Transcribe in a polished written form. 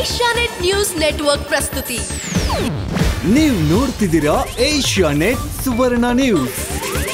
Asianet news network प्रस्तुति नीवु नोड्तिदीरा Asianet Suvarna news.